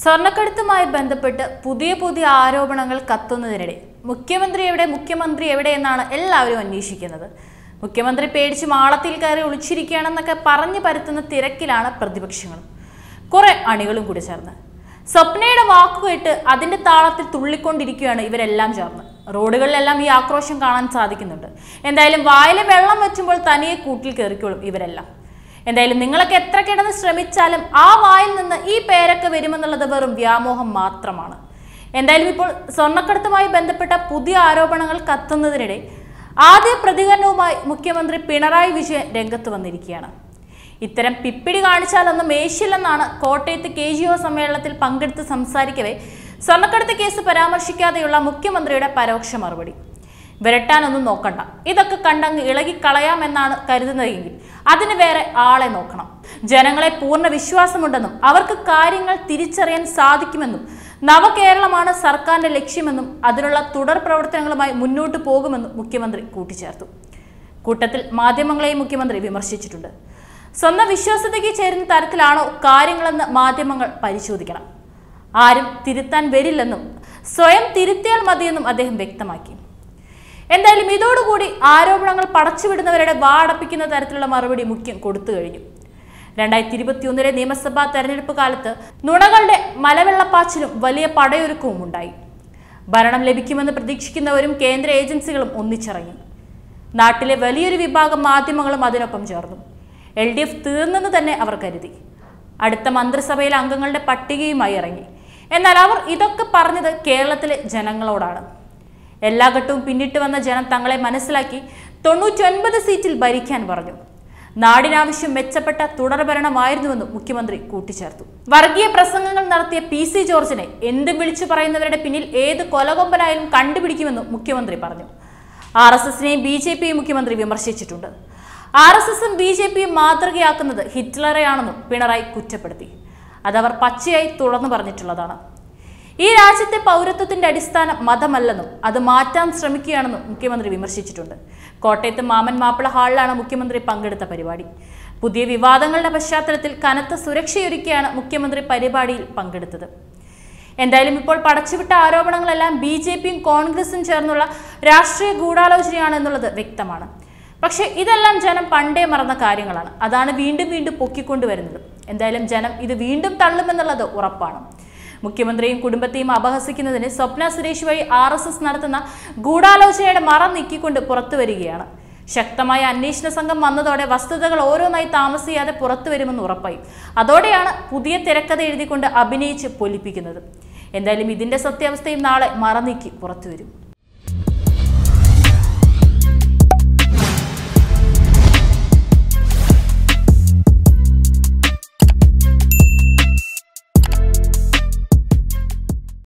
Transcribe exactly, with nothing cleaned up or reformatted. സ്വർണ്ണക്കടത്തുമായി ബന്ധപ്പെട്ട് പുതിയ പുതിയ ആരോപണങ്ങൾ കത്തുന്നതിനിടെ മുഖ്യമന്ത്രി എവിടെ മുഖ്യമന്ത്രി എവിടെ എന്നാണ് എല്ലാവരും അന്വേഷിക്കുന്നത്. മുഖ്യമന്ത്രി പേടിച്ച് മാളത്തിൽ കയറി ഒളിച്ചിരിക്കുകയാണെന്നൊക്കെ പറഞ്ഞു പരത്തുന്ന തിരക്കിലാണ് പ്രതിപക്ഷങ്ങളും കുറെ അണികളും കൂടി ചേർന്ന്. സ്വപ്നയുടെ വാക്കുകേട്ട് അതിന്റെ താളത്തിൽ തുള്ളിക്കൊണ്ടിരിക്കുകയാണ് ഇവരെല്ലാം ചേർന്ന്. റോഡുകളിലെല്ലാം ഈ ആക്രോശം കാണാൻ സാധിക്കുന്നുണ്ട്. എന്തായാലും വായിലെ വെള്ളം വെച്ചുമ്പോൾ തനിയെ കൂട്ടിൽ കയറിക്കോളും ഇവരെല്ലാം. എന്തായാലും നിങ്ങളൊക്കെ എത്ര കിടന്ന് ശ്രമിച്ചാലും ആ വായിൽ നിന്ന് ഈ പേരൊക്കെ വരുമെന്നുള്ളത് വെറും വ്യാമോഹം മാത്രമാണ്. എന്തായാലും ഇപ്പോൾ സ്വർണ്ണക്കടത്തുമായി ബന്ധപ്പെട്ട പുതിയ ആരോപണങ്ങൾ കത്തുന്നതിനിടെ ആദ്യ പ്രതികരണവുമായി മുഖ്യമന്ത്രി പിണറായി വിജയൻ രംഗത്ത് വന്നിരിക്കുകയാണ്. ഇത്തരം പിപ്പിടി കാണിച്ചാലൊന്നും ഏശില്ലെന്നാണ് കോട്ടയത്ത് കെ ജി ഒ സമ്മേളനത്തിൽ പങ്കെടുത്ത് സംസാരിക്കവേ സ്വർണ്ണക്കടത്ത് കേസ് പരാമർശിക്കാതെയുള്ള മുഖ്യമന്ത്രിയുടെ പരോക്ഷ മറുപടി. വിരട്ടാനൊന്നും നോക്കണ്ട, ഇതൊക്കെ കണ്ടങ്ങ് ഇളകിക്കളയാമെന്നാണ് കരുതുന്നതെങ്കിൽ അതിന് വേറെ ആളെ നോക്കണം. ജനങ്ങളെ പൂർണ്ണ വിശ്വാസമുണ്ടെന്നും അവർക്ക് കാര്യങ്ങൾ തിരിച്ചറിയാൻ സാധിക്കുമെന്നും നവകേരളമാണ് സർക്കാരിന്റെ ലക്ഷ്യമെന്നും അതിനുള്ള തുടർ പ്രവർത്തനങ്ങളുമായി മുന്നോട്ട് പോകുമെന്നും മുഖ്യമന്ത്രി കൂട്ടിച്ചേർത്തു. കൂട്ടത്തിൽ മാധ്യമങ്ങളെയും മുഖ്യമന്ത്രി വിമർശിച്ചിട്ടുണ്ട്. സ്വന്തം വിശ്വാസ്യതയ്ക്ക് ചേരുന്ന തരത്തിലാണോ കാര്യങ്ങളെന്ന് മാധ്യമങ്ങൾ പരിശോധിക്കണം. ആരും തിരുത്താൻ വരില്ലെന്നും സ്വയം തിരുത്തിയാൽ മതിയെന്നും അദ്ദേഹം വ്യക്തമാക്കി. എന്തായാലും ഇതോടുകൂടി ആരോപണങ്ങൾ പടച്ചുവിടുന്നവരുടെ വാടപ്പിക്കുന്ന തരത്തിലുള്ള മറുപടി മുഖ്യം കൊടുത്തു കഴിഞ്ഞു. രണ്ടായിരത്തി ഇരുപത്തിയൊന്നിലെ നിയമസഭാ തെരഞ്ഞെടുപ്പ് കാലത്ത് നുണകളുടെ മലവെള്ളപ്പാച്ചിലും വലിയ പടയൊരുക്കവും ഉണ്ടായി. ഭരണം ലഭിക്കുമെന്ന് പ്രതീക്ഷിക്കുന്നവരും കേന്ദ്ര ഏജൻസികളും ഒന്നിച്ചിറങ്ങി. നാട്ടിലെ വലിയൊരു വിഭാഗം മാധ്യമങ്ങളും അതിനൊപ്പം ചേർന്നു. എൽ ഡി എഫ് തീർന്നെന്ന് തന്നെ അവർ കരുതി. അടുത്ത മന്ത്രിസഭയിലെ അംഗങ്ങളുടെ പട്ടികയുമായി ഇറങ്ങി. എന്നാൽ അവർ ഇതൊക്കെ പറഞ്ഞത് കേരളത്തിലെ ജനങ്ങളോടാണ്. എല്ലാ ഘട്ടവും പിന്നിട്ട് വന്ന ജനം തങ്ങളെ മനസ്സിലാക്കി തൊണ്ണൂറ്റൊൻപത് സീറ്റിൽ ഭരിക്കാൻ പറഞ്ഞു. നാടിനാവശ്യം മെച്ചപ്പെട്ട തുടർഭരണമായിരുന്നുവെന്നും മുഖ്യമന്ത്രി കൂട്ടിച്ചേർത്തു. വർഗീയ പ്രസംഗങ്ങൾ നടത്തിയ പി സി ജോർജിനെ എന്തും വിളിച്ചു പറയുന്നവരുടെ പിന്നിൽ ഏത് കൊലകൊമ്പനായാലും കണ്ടുപിടിക്കുമെന്നും മുഖ്യമന്ത്രി പറഞ്ഞു. ആർ എസ് എസിനെയും ബി ജെ പിയും മുഖ്യമന്ത്രി വിമർശിച്ചിട്ടുണ്ട്. ആർ എസ് എസും ബി ജെ പിയും മാതൃകയാക്കുന്നത് ഹിറ്റ്ലറെയാണെന്നും പിണറായി കുറ്റപ്പെടുത്തി. അതവർ പച്ചയായി തുറന്നു പറഞ്ഞിട്ടുള്ളതാണ്. ഈ രാജ്യത്തെ പൗരത്വത്തിന്റെ അടിസ്ഥാനം മതമല്ലെന്നും അത് മാറ്റാൻ ശ്രമിക്കുകയാണെന്നും മുഖ്യമന്ത്രി വിമർശിച്ചിട്ടുണ്ട്. കോട്ടയത്ത് മാമൻ മാപ്പിള ഹാളിലാണ് മുഖ്യമന്ത്രി പങ്കെടുത്ത പരിപാടി. പുതിയ വിവാദങ്ങളുടെ പശ്ചാത്തലത്തിൽ കനത്ത സുരക്ഷയൊരുക്കിയാണ് മുഖ്യമന്ത്രി പരിപാടിയിൽ പങ്കെടുത്തത്. എന്തായാലും ഇപ്പോൾ പടച്ചുവിട്ട ആരോപണങ്ങളെല്ലാം ബി ജെ പിയും കോൺഗ്രസും ചേർന്നുള്ള രാഷ്ട്രീയ ഗൂഢാലോചനയാണ് എന്നുള്ളത് വ്യക്തമാണ്. പക്ഷേ ഇതെല്ലാം ജനം പണ്ടേ മറന്ന കാര്യങ്ങളാണ്. അതാണ് വീണ്ടും വീണ്ടും പൊക്കിക്കൊണ്ടുവരുന്നത്. എന്തായാലും ജനം ഇത് വീണ്ടും തള്ളുമെന്നുള്ളത് ഉറപ്പാണ്. മുഖ്യമന്ത്രിയും കുടുംബത്തെയും അപഹസിക്കുന്നതിന് സ്വപ്ന സുരേഷ് വഴി ആർ എസ് എസ് നടത്തുന്ന ഗൂഢാലോചനയുടെ മറ നീക്കിക്കൊണ്ട് പുറത്തു വരികയാണ്. ശക്തമായ അന്വേഷണ സംഘം വന്നതോടെ വസ്തുതകൾ ഓരോന്നായി താമസിയാതെ പുറത്തു വരുമെന്ന് ഉറപ്പായി. അതോടെയാണ് പുതിയ തിരക്കഥ എഴുതിക്കൊണ്ട് അഭിനയിച്ച് പൊലിപ്പിക്കുന്നത്. എന്തായാലും ഇതിന്റെ സത്യാവസ്ഥയും നാളെ മറ നീക്കി പുറത്തു വരും.